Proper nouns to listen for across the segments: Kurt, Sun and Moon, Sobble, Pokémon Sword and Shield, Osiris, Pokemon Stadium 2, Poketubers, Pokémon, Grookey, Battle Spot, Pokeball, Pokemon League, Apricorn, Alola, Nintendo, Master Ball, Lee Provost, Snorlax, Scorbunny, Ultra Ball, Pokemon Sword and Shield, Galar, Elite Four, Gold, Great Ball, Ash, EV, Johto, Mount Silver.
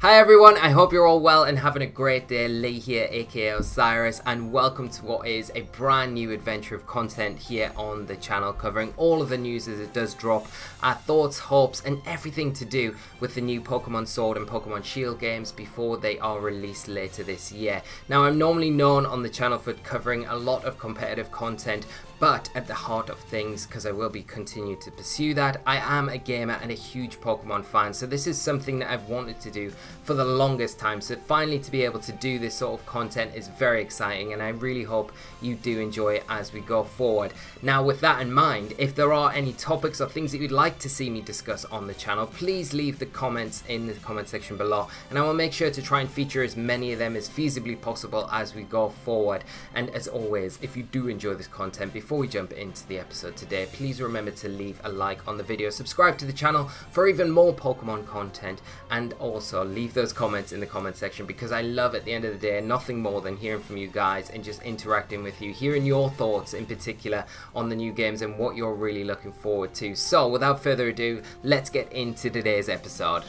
Hi everyone, I hope you're all well and having a great day. Lee here, aka Osiris, and welcome to what is a brand new adventure of content here on the channel, covering all of the news as it does drop, our thoughts, hopes and everything to do with the new Pokemon Sword and Pokemon Shield games before they are released later this year. Now, I'm normally known on the channel for covering a lot of competitive content, but at the heart of things, because I will be continuing to pursue that, I am a gamer and a huge Pokemon fan, so this is something that I've wanted to do for the longest time. So finally to be able to do this sort of content is very exciting, and I really hope you do enjoy it as we go forward. Now, with that in mind, if there are any topics or things that you'd like to see me discuss on the channel, please leave the comments in the comment section below, and I will make sure to try and feature as many of them as feasibly possible as we go forward. And as always, if you do enjoy this content, before we jump into the episode today, please remember to leave a like on the video, subscribe to the channel for even more Pokemon content, and also leave those comments in the comment section, because I love, at the end of the day, nothing more than hearing from you guys and just interacting with you, hearing your thoughts in particular on the new games and what you're really looking forward to. So without further ado, let's get into today's episode.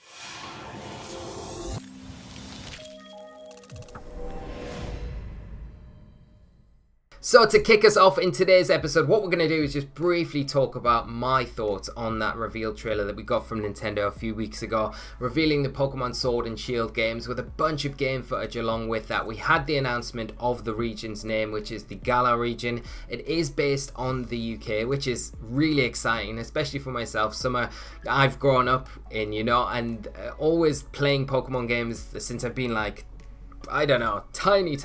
So to kick us off in today's episode, what we're going to do is just briefly talk about my thoughts on that reveal trailer that we got from Nintendo a few weeks ago, revealing the Pokemon Sword and Shield games with a bunch of game footage along with that. We had the announcement of the region's name, which is the Galar region. It is based on the UK, which is really exciting, especially for myself, somewhere I've grown up in, you know, and always playing Pokemon games since I've been like, I don't know, tiny.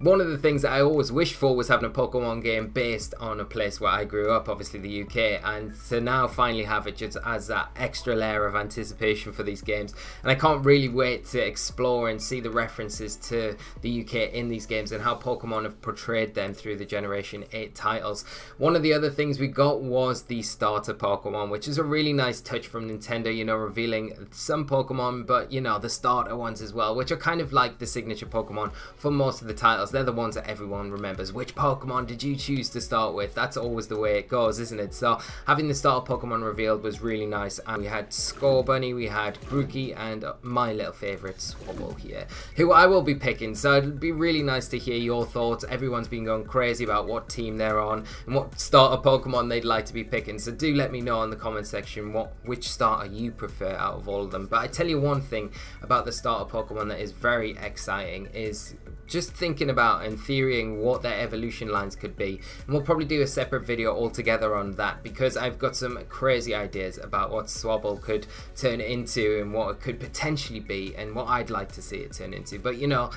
One of the things that I always wished for was having a Pokemon game based on a place where I grew up, obviously the UK, and to now finally have it just as that extra layer of anticipation for these games. And I can't really wait to explore and see the references to the UK in these games and how Pokemon have portrayed them through the Generation 8 titles. One of the other things we got was the starter Pokemon, which is a really nice touch from Nintendo, you know, revealing some Pokemon, but, you know, the starter ones as well, which are kind of like the signature Pokemon for most of the titles. They're the ones that everyone remembers. Which Pokemon did you choose to start with? That's always the way it goes, isn't it? So having the starter Pokemon revealed was really nice, and we had Scorbunny, we had Grookey, and my little favourite Sobble here, who I will be picking. So it'd be really nice to hear your thoughts. Everyone's been going crazy about what team they're on and what starter Pokemon they'd like to be picking. So do let me know in the comment section which starter you prefer out of all of them. But I tell you one thing about the starter Pokemon that is very exciting. Is just thinking about and theorying what their evolution lines could be, and we'll probably do a separate video altogether on that, because I've got some crazy ideas about what Sobble could turn into and what it could potentially be and what I'd like to see it turn into. But you know,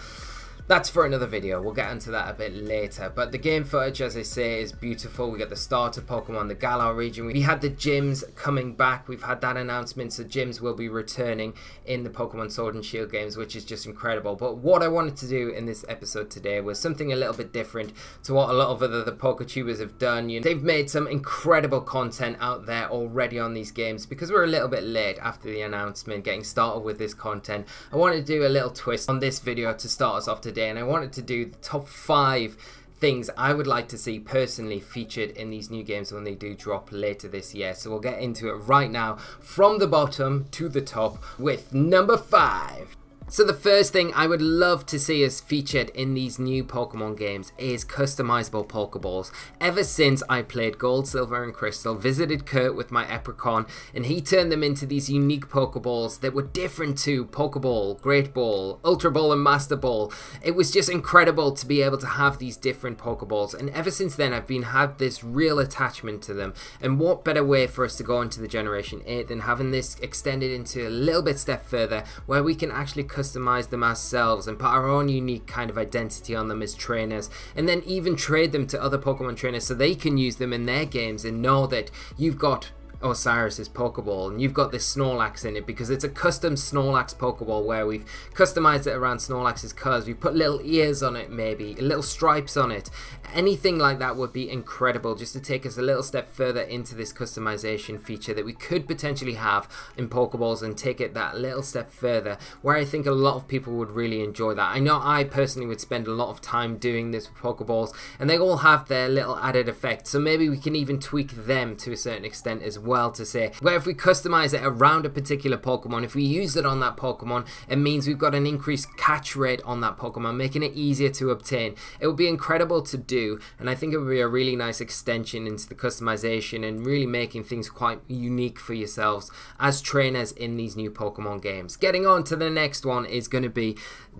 that's for another video. We'll get into that a bit later. But the game footage, as I say, is beautiful. We got the starter Pokemon, the Galar region. We had the gyms coming back. We've had that announcement. So gyms will be returning in the Pokemon Sword and Shield games, which is just incredible. But what I wanted to do in this episode today was something a little bit different to what a lot of other Poketubers have done. You know, they've made some incredible content out there already on these games. Because we're a little bit late after the announcement, getting started with this content, I wanted to do a little twist on this video to start us off today, and I wanted to do the top 5 things I would like to see personally featured in these new games when they do drop later this year. So we'll get into it right now, from the bottom to the top, with number 5. So the first thing I would love to see is featured in these new Pokemon games is customizable Pokeballs. Ever since I played Gold, Silver and Crystal, visited Kurt with my Apricorn, and he turned them into these unique Pokeballs that were different to Pokeball, Great Ball, Ultra Ball and Master Ball. It was just incredible to be able to have these different Pokeballs, and ever since then I've had this real attachment to them. And what better way for us to go into the Generation 8 than having this extended into a little bit step further, where we can actually customize them ourselves and put our own unique kind of identity on them as trainers, and then even trade them to other Pokemon trainers so they can use them in their games and know that you've got Osiris's Pokeball and you've got this Snorlax in it, because it's a custom Snorlax Pokeball where we've customized it around Snorlax's colours. We've put little ears on it, maybe little stripes on it. Anything like that would be incredible, just to take us a little step further into this customization feature that we could potentially have in Pokeballs, and take it that little step further, where I think a lot of people would really enjoy that. I know I personally would spend a lot of time doing this with Pokeballs, and they all have their little added effect, so maybe we can even tweak them to a certain extent as well, well to say, where if we customize it around a particular Pokemon, if we use it on that Pokemon, it means we've got an increased catch rate on that Pokemon, making it easier to obtain. It would be incredible to do, and I think it would be a really nice extension into the customization and really making things quite unique for yourselves as trainers in these new Pokemon games. Getting on to the next one is going to be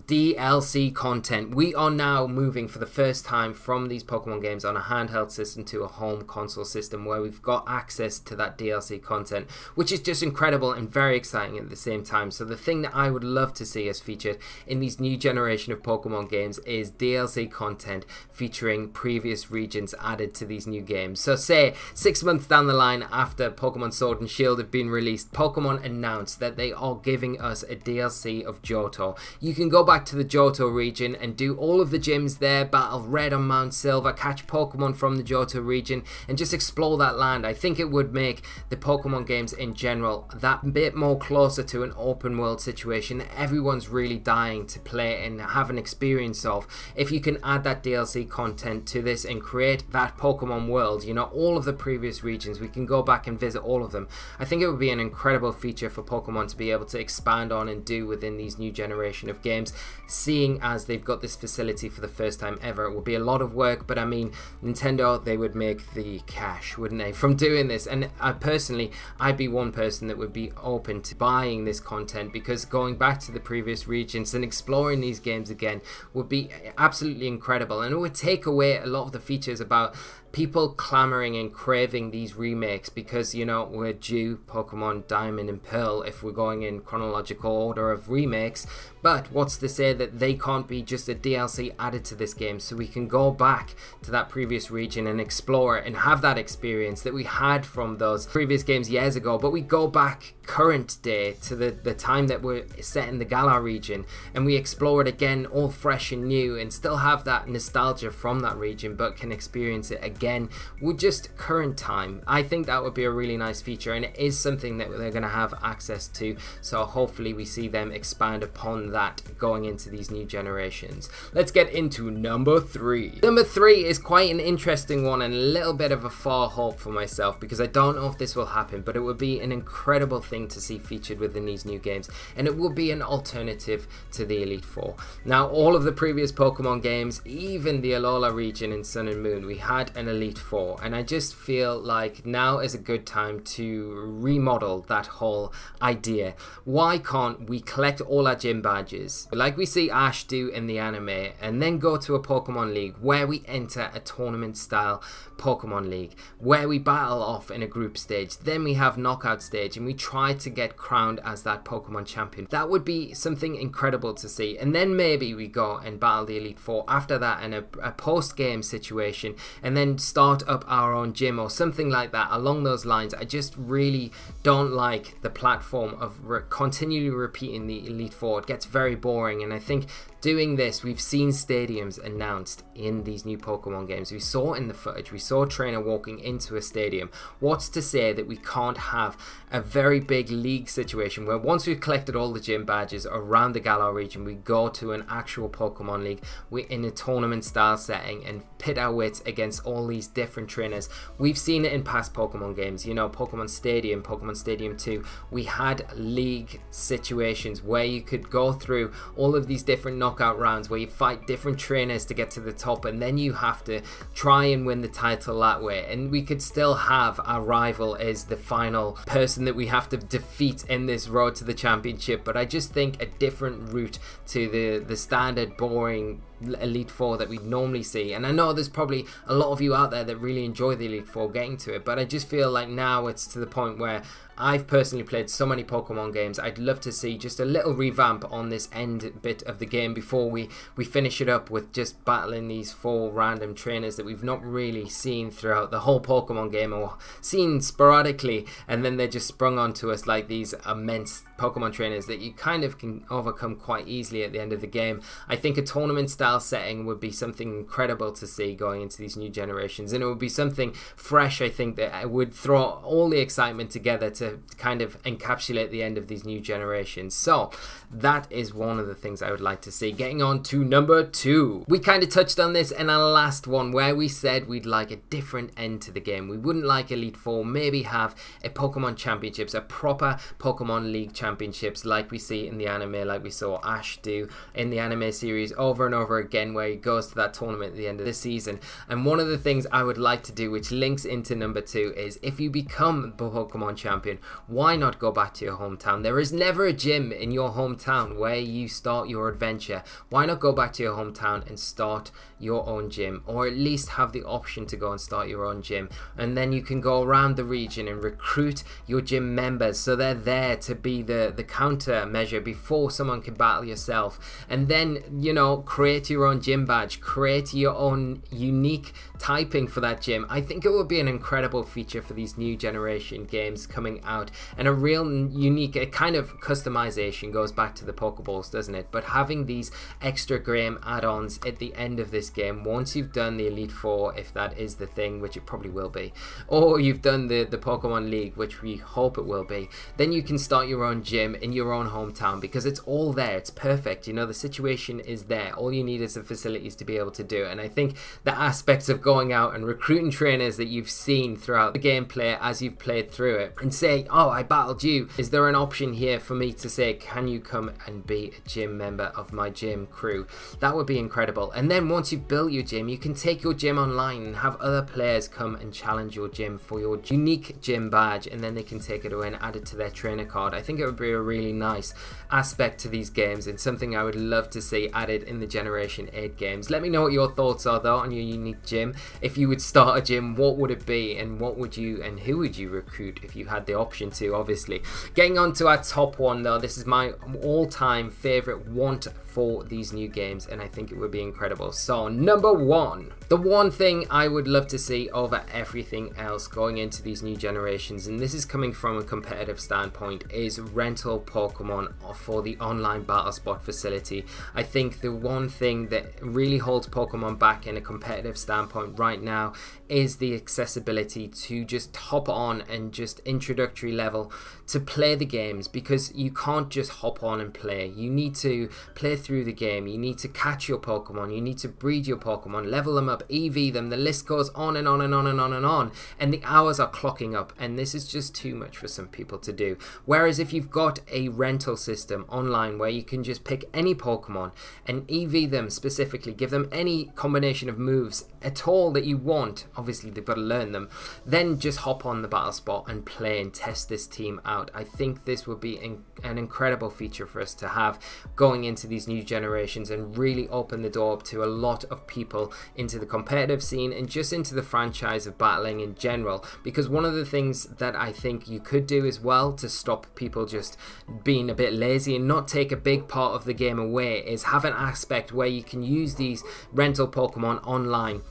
DLC content. We are now moving for the first time from these Pokemon games on a handheld system to a home console system where we've got access to that DLC content, which is just incredible and very exciting at the same time. So the thing that I would love to see us featured in these new generation of Pokemon games is DLC content featuring previous regions added to these new games. So say 6 months down the line after Pokemon Sword and Shield have been released, Pokemon announced that they are giving us a DLC of Johto. You can go back to the Johto region and do all of the gyms there, battle Red on Mount Silver, catch Pokemon from the Johto region and just explore that land. I think it would make the Pokemon games in general that bit more closer to an open world situation that everyone's really dying to play and have an experience of. If you can add that DLC content to this and create that Pokemon world, you know, all of the previous regions, we can go back and visit all of them. I think it would be an incredible feature for Pokemon to be able to expand on and do within these new generation of games, seeing as they've got this facility for the first time ever. It will be a lot of work, but I mean, Nintendo, they would make the cash, wouldn't they, from doing this? And I personally, I'd be one person that would be open to buying this content, because going back to the previous regions and exploring these games again would be absolutely incredible, and it would take away a lot of the features about people clamoring and craving these remakes, because, you know, we're due Pokemon Diamond and Pearl if we're going in chronological order of remakes. But what's to say that they can't be just a DLC added to this game, so we can go back to that previous region and explore it and have that experience that we had from those previous games years ago, but we go back current day to the time that we're set in the Galar region and we explore it again all fresh and new and still have that nostalgia from that region but can experience it again with just current time. I think that would be a really nice feature, and it is something that they're going to have access to, so hopefully we see them expand upon that going into these new generations. Let's get into number three. Number three is quite an interesting one and a little bit of a far hope for myself, because I don't know if this will happen, but it would be an incredible thing to see featured within these new games, and it would be an alternative to the Elite Four. Now, all of the previous Pokemon games, even the Alola region in Sun and Moon, we had an Elite Four, and I just feel like now is a good time to remodel that whole idea. Why can't we collect all our gym badges like we see Ash do in the anime and then go to a Pokemon League where we enter a tournament style Pokemon League where we battle off in a group stage, then we have knockout stage and we try to get crowned as that Pokemon champion? That would be something incredible to see. And then maybe we go and battle the Elite Four after that in a post-game situation and then start up our own gym or something like that along those lines. I just really don't like the platform of continually repeating the Elite Four. It gets very boring, and I think doing this, we've seen stadiums announced in these new Pokemon games. We saw in the footage, we saw a trainer walking into a stadium. What's to say that we can't have a very big league situation where once we've collected all the gym badges around the Galar region, we go to an actual Pokemon League. We're in a tournament style setting and pit our wits against all these different trainers. We've seen it in past Pokemon games, you know, Pokemon Stadium, Pokemon Stadium 2. We had league situations where you could go through all of these different knockout rounds where you fight different trainers to get to the top, and then you have to try and win the title that way. And we could still have our rival as the final person that we have to defeat in this road to the championship, but I just think a different route to the standard boring Elite Four that we normally see. And I know there's probably a lot of you out there that really enjoy the Elite Four, getting to it, but I just feel like now it's to the point where I've personally played so many Pokemon games, I'd love to see just a little revamp on this end bit of the game before we finish it up with just battling these four random trainers that we've not really seen throughout the whole Pokemon game, or seen sporadically, and then they're just sprung onto us like these immense Pokemon trainers that you kind of can overcome quite easily at the end of the game. I think a tournament style setting would be something incredible to see going into these new generations, and it would be something fresh, I think, that would throw all the excitement together to kind of encapsulate the end of these new generations. So that is one of the things I would like to see. Getting on to number 2. We kind of touched on this in our last one where we said we'd like a different end to the game. We wouldn't like Elite Four, maybe have a Pokemon Championships, a proper Pokemon League Championships like we see in the anime, like we saw Ash do in the anime series over and over again, where he goes to that tournament at the end of the season. And one of the things I would like to do, which links into number 2, is if you become the Pokemon champion, why not go back to your hometown? There is never a gym in your hometown where you start your adventure. Why not go back to your hometown and start your own gym, or at least have the option to go and start your own gym? And then you can go around the region and recruit your gym members, so they're there to be the counter measure before someone can battle yourself. And then, you know, create your own gym badge, create your own unique typing for that gym. I think it would be an incredible feature for these new generation games coming out, and a real unique, a kind of customization goes back to the Pokeballs, doesn't it? But having these extra game add-ons at the end of this game, once you've done the Elite Four, if that is the thing, which it probably will be, or you've done the Pokemon League, which we hope it will be, then you can start your own gym in your own hometown, because it's all there, it's perfect, you know, the situation is there, all you need is the facilities to be able to do it. And I think the aspects of going out and recruiting trainers that you've seen throughout the gameplay as you've played through it, and say, oh, I battled you, is there an option here for me to say, can you come and be a gym member of my gym crew? That would be incredible. And then once you've built your gym, you can take your gym online and have other players come and challenge your gym for your unique gym badge, and then they can take it away and add it to their trainer card. I think it would be a really nice aspect to these games, and something I would love to see added in the Generation 8 games. Let me know what your thoughts are though on your unique gym. If you would start a gym, what would it be, and what would you and who would you recruit if you had the option to, obviously. Getting on to our top one though, this is my all-time favorite want for these new games, and I think it would be incredible. So number 1, the one thing I would love to see over everything else going into these new generations, and this is coming from a competitive standpoint, is rental Pokemon for the online Battle Spot facility. I think the one thing that really holds Pokemon back in a competitive standpoint right now is the accessibility to just hop on and just introductory level to play the games, because you can't just hop on and play. You need to play through the game, you need to catch your Pokemon, you need to breed your Pokemon, level them up, EV them, the list goes on and on and on and on and on, and the hours are clocking up, and this is just too much for some people to do. Whereas if you've got a rental system online where you can just pick any Pokemon and EV them specifically, give them any combination of moves at all that you want, obviously they've got to learn them, then just hop on the Battle Spot and play and test this team out. I think this would be an incredible feature for us to have going into these new generations, and really open the door up to a lot of people into the competitive scene and just into the franchise of battling in general. Because one of the things that I think you could do as well to stop people just being a bit lazy and not take a big part of the game away is have an aspect where you can use these rental Pokemon online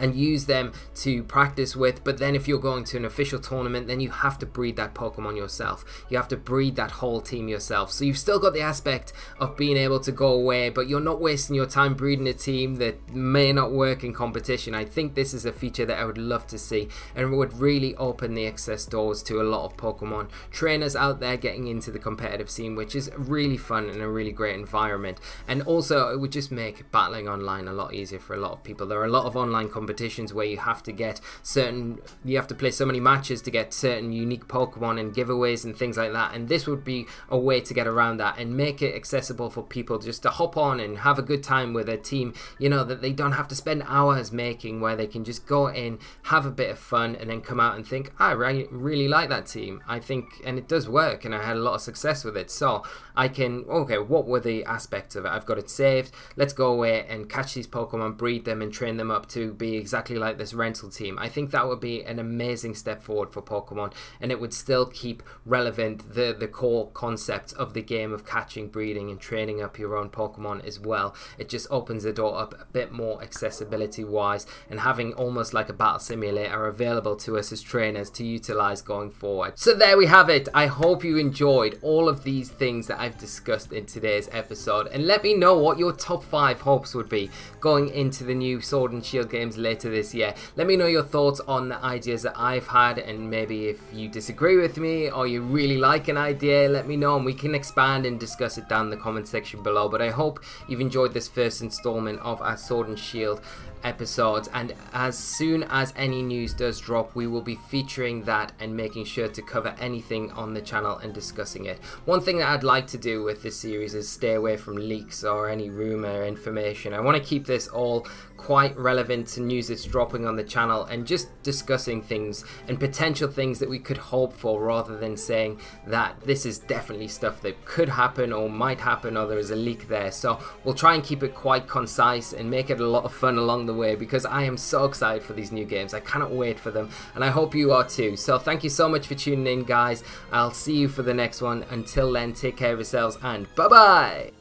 and use them to practice with. But then if you're going to an official tournament, then you have to breed that Pokemon yourself, you have to breed that whole team yourself. So you've still got the aspect of being able to go away, but you're not wasting your time breeding a team that may not work in competition. I think this is a feature that I would love to see, and it would really open the access doors to a lot of Pokemon trainers out there getting into the competitive scene, which is really fun and a really great environment. And also it would just make battling online a lot easier for a lot of people. There are a lot of online competitions where you have to get certain, you have to play so many matches to get certain unique Pokemon and giveaways and things like that, and this would be a way to get around that and make it accessible for people just to hop on and have a good time with a team, you know, that they don't have to spend hours making, where they can just go in, have a bit of fun, and then come out and think, I really like that team, I think, and it does work, and I had a lot of success with it, so I can, okay, what were the aspects of it, I've got it saved, let's go away and catch these Pokemon, breed them and train them up to be be exactly like this rental team. I think that would be an amazing step forward for Pokemon, and it would still keep relevant the core concept of the game of catching, breeding and training up your own Pokemon as well. It just opens the door up a bit more accessibility wise, and having almost like a battle simulator available to us as trainers to utilize going forward. So there we have it. I hope you enjoyed all of these things that I've discussed in today's episode, and let me know what your top 5 hopes would be going into the new Sword and Shield games later this year. Let me know your thoughts on the ideas that I've had, and maybe if you disagree with me or you really like an idea, let me know and we can expand and discuss it down in the comment section below. But I hope you've enjoyed this first installment of our Sword and Shield episodes, and as soon as any news does drop, we will be featuring that and making sure to cover anything on the channel and discussing it. One thing that I'd like to do with this series is stay away from leaks or any rumor information. I want to keep this all quite relevant to news that's dropping on the channel, and just discussing things and potential things that we could hope for, rather than saying that this is definitely stuff that could happen or might happen or there is a leak there. So we'll try and keep it quite concise and make it a lot of fun along the way, because I am so excited for these new games. I cannot wait for them, and I hope you are too. So thank you so much for tuning in, guys. I'll see you for the next one. Until then, take care of yourselves and bye bye.